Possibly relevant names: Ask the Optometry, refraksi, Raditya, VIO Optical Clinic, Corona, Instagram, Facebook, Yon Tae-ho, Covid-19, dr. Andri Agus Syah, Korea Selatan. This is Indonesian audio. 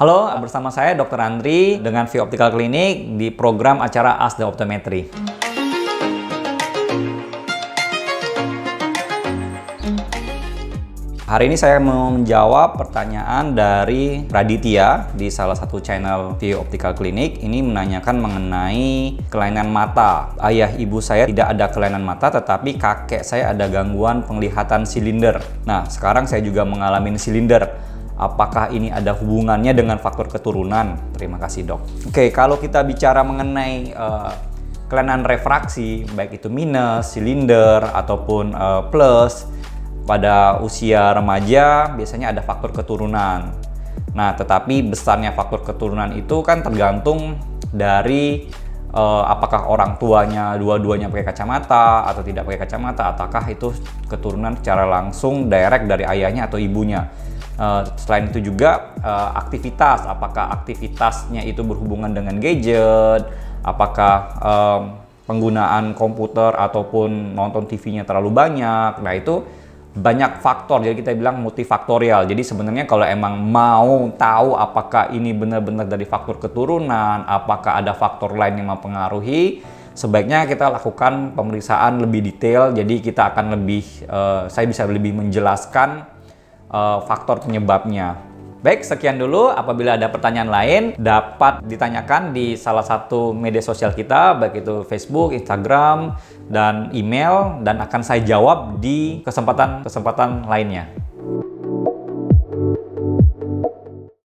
Halo, bersama saya Dr. Andri dengan VIO Optical Clinic di program acara Ask the Optometry. Hari ini saya mau menjawab pertanyaan dari Raditya di salah satu channel VIO Optical Clinic. Ini menanyakan mengenai kelainan mata. Ayah ibu saya tidak ada kelainan mata, tetapi kakek saya ada gangguan penglihatan silinder. Nah, sekarang saya juga mengalami silinder. Apakah ini ada hubungannya dengan faktor keturunan? Terima kasih, Dok. Oke, kalau kita bicara mengenai kelainan refraksi, baik itu minus, silinder, ataupun plus, pada usia remaja biasanya ada faktor keturunan. Nah, tetapi besarnya faktor keturunan itu kan tergantung dari apakah orang tuanya dua-duanya pakai kacamata atau tidak pakai kacamata, ataukah itu keturunan secara langsung direct dari ayahnya atau ibunya. Selain itu juga aktivitas, apakah aktivitasnya itu berhubungan dengan gadget, apakah penggunaan komputer ataupun nonton TV-nya terlalu banyak. Nah, itu banyak faktor, jadi kita bilang multifaktorial. Jadi sebenarnya kalau emang mau tahu apakah ini benar-benar dari faktor keturunan, apakah ada faktor lain yang mempengaruhi, sebaiknya kita lakukan pemeriksaan lebih detail. Jadi kita akan lebih, saya bisa lebih menjelaskan faktor penyebabnya. Baik, sekian dulu. Apabila ada pertanyaan lain, dapat ditanyakan di salah satu media sosial kita, baik itu Facebook, Instagram, dan email, dan akan saya jawab di kesempatan-kesempatan lainnya.